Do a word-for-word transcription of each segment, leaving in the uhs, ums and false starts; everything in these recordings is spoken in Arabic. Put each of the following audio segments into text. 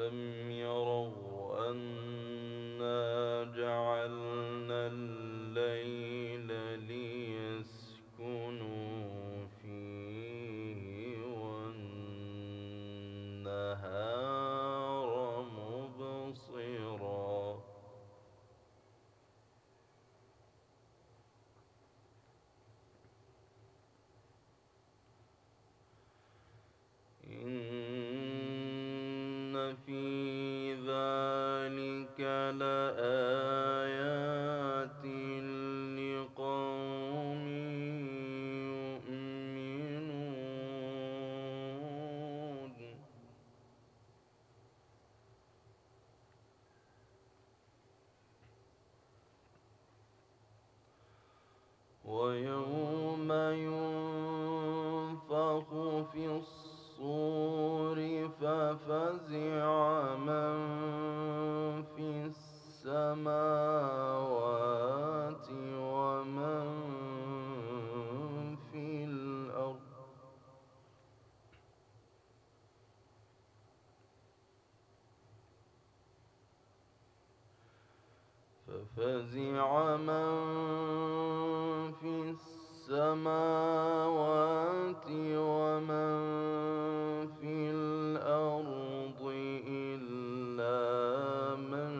أَلَمْ يَرَوْا أَنَّا جَعَلْنَا اللَّيْلَ لِيَسْكُنُوا فِيهِ وَالنَّهَارَ مُبْصِرًا إن في ذلك لآيات لقوم يؤمنون. ويوم ينفخ في الصور ففزع من في السماوات ومن في الأرض ففزع من في السماوات ومن في الأرض إلا من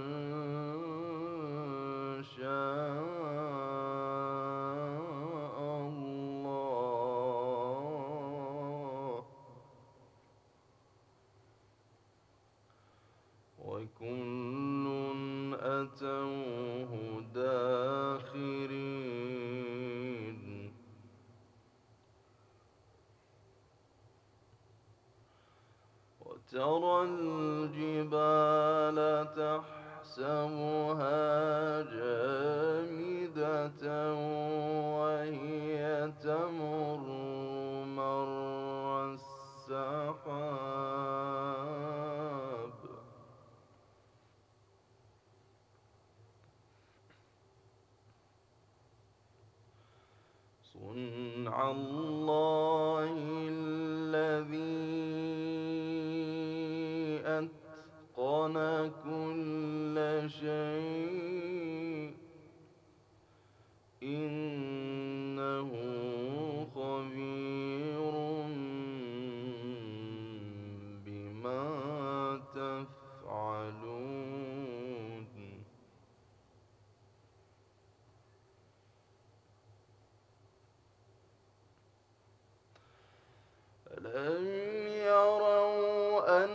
شاء الله وكل أتوه داخرين. ترى الجبال تحسبها جامدة وهي تمر مر السحاب صنع الله الذي أتقن كل شيء إنه خبير بما تفعلون. ألم يروا أن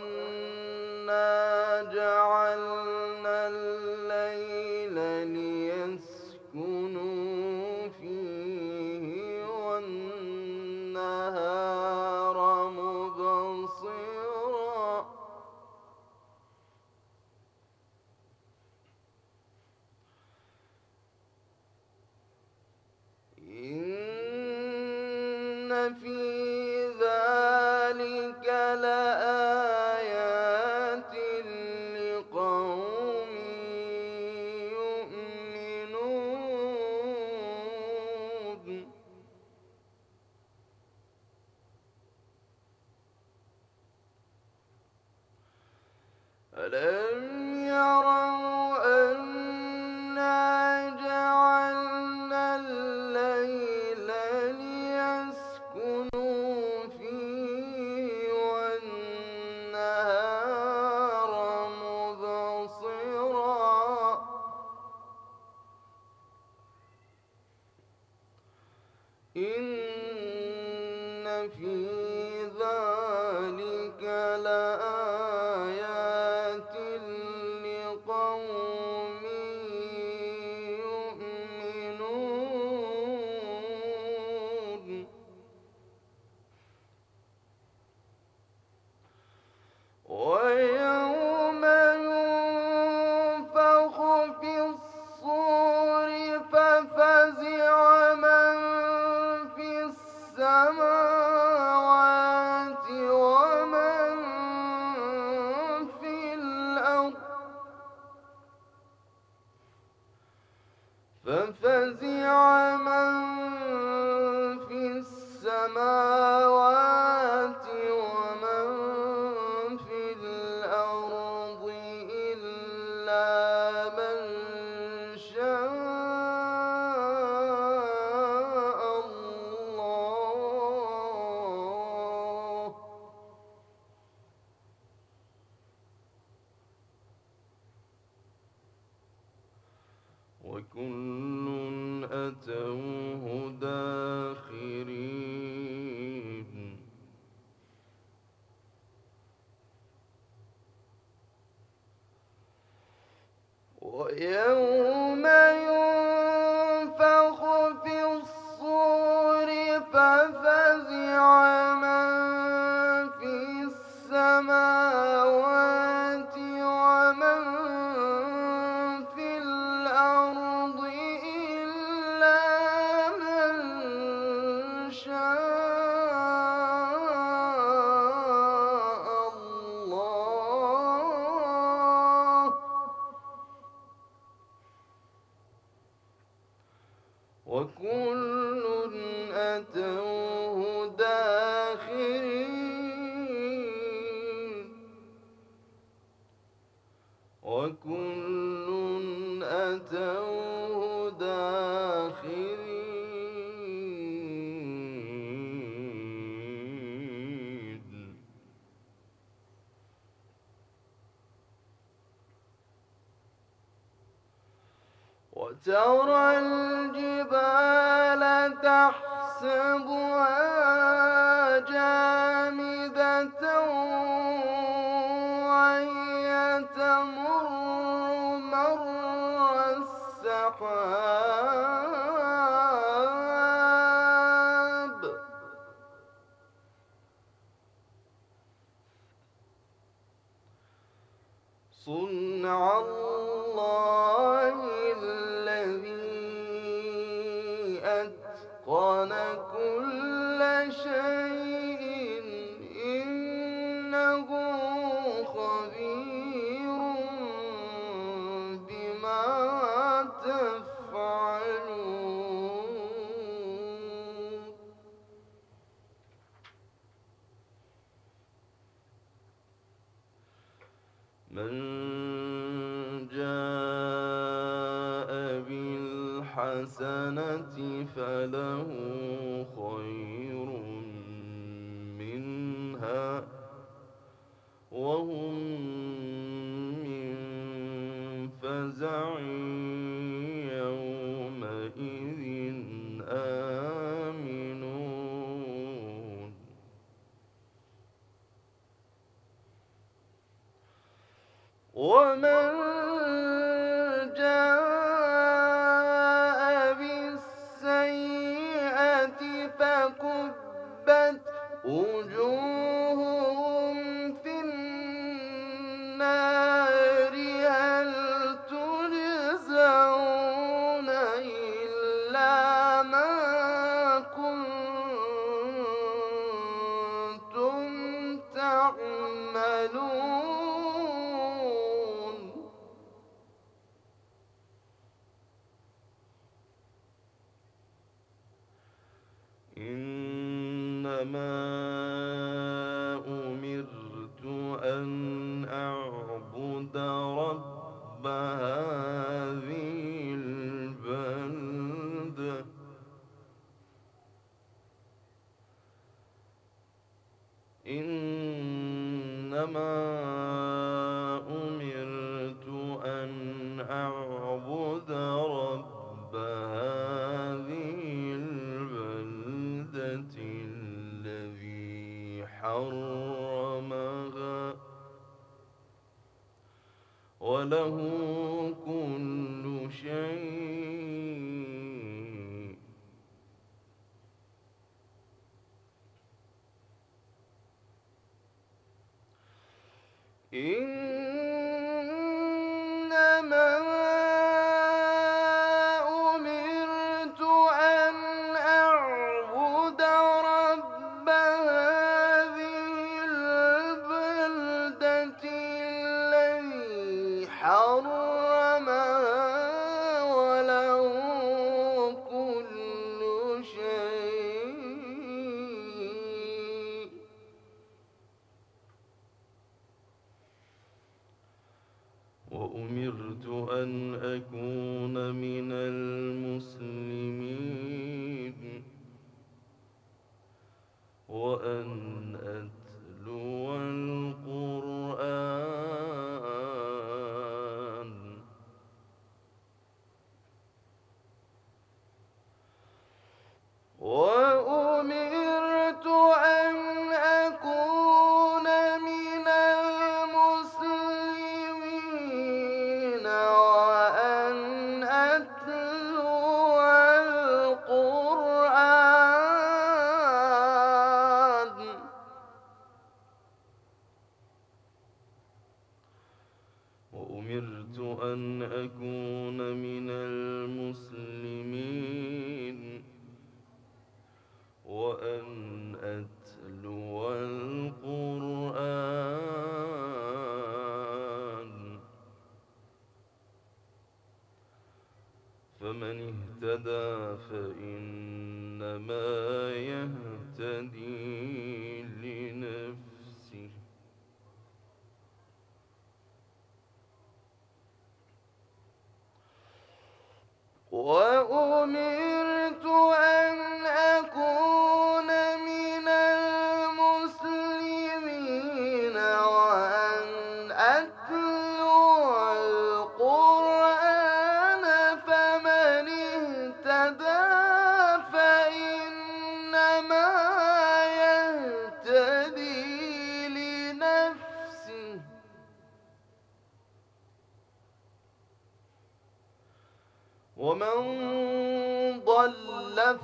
جعلنا الليل ليسكنوا فيه والنهار مبصرا إن في ذلك لآيات لقوم يؤمنون. ألم يروا أنا جعلنا الليل ليسكنوا فيه والنهار إن في ذلك لآيات لقوم يؤمنون. ويوم ينفخ في الصور ففزع من السماوات ومن في الأرض ففزع من في السماوات ومن في الأرض وترى الجبال تحسبها جامدة وهي تمر مر السحاب صنع الله أتقن كل شيء إنه خبير بما تفعلون من جاء بالحسنة فله خير منها وهم من فزع يومئذ آمنون ومن فكبت وجوههم في النار هل تجزون إلا ما كنتم تعملون إنما أمرت أن أعبد رب هذه البلدة إنما أمرت أن أعبد رب هذه البلدة حرمها وله كل شيء إنما وأمرت أن أكون من المسلمين وأن أتلو القرآن وأمرت أن أكون من أتلو القرآن وأن أتلو القرآن، فمن اهتدى فإنما يهتدي لنفسه، وأمرت أن أكون من المسلمين وأن أتلو القرآن، فمن اهتدى فإنما يهتدي لنفسه، ومن ضل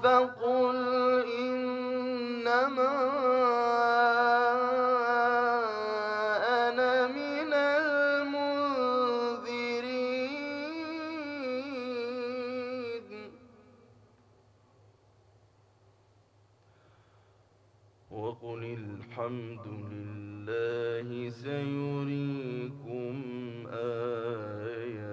فقل إنما أنا من المنذرين. وقل الحمد لله سيريكم آياته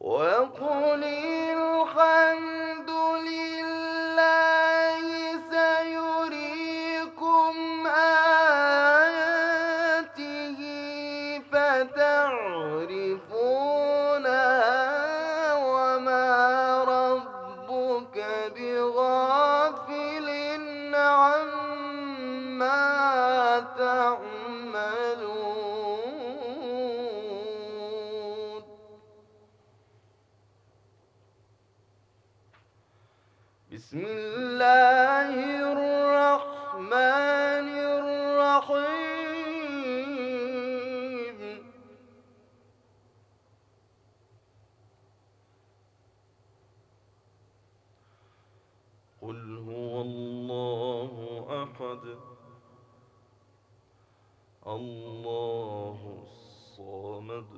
وقل الحمد لله سيريكم آياته فتعرفونها وما ربك بغافل عما تعملون. بسم الله الرحمن الرحيم. قل هو الله أحد، الله الصمد،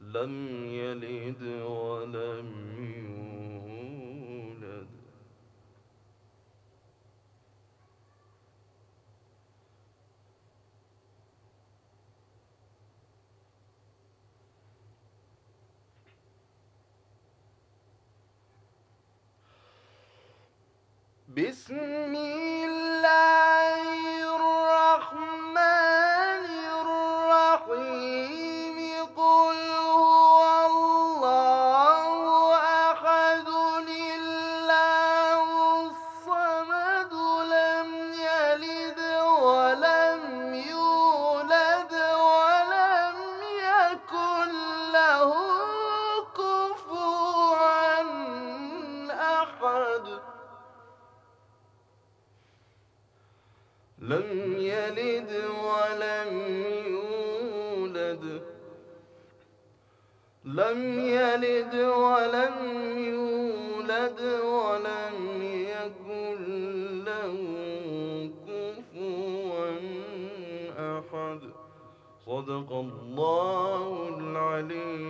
لم يلد ولم يولد، بسم الله الرحمن الرحيم. قل هو الله أحد، الله الصمد، لم يلد ولم يولد ولم يكن له كفوا أحد. لم يلد ولم يولد، لم يلد ولم يولد ولم يكن له كفوا أحد. صدق الله العلي.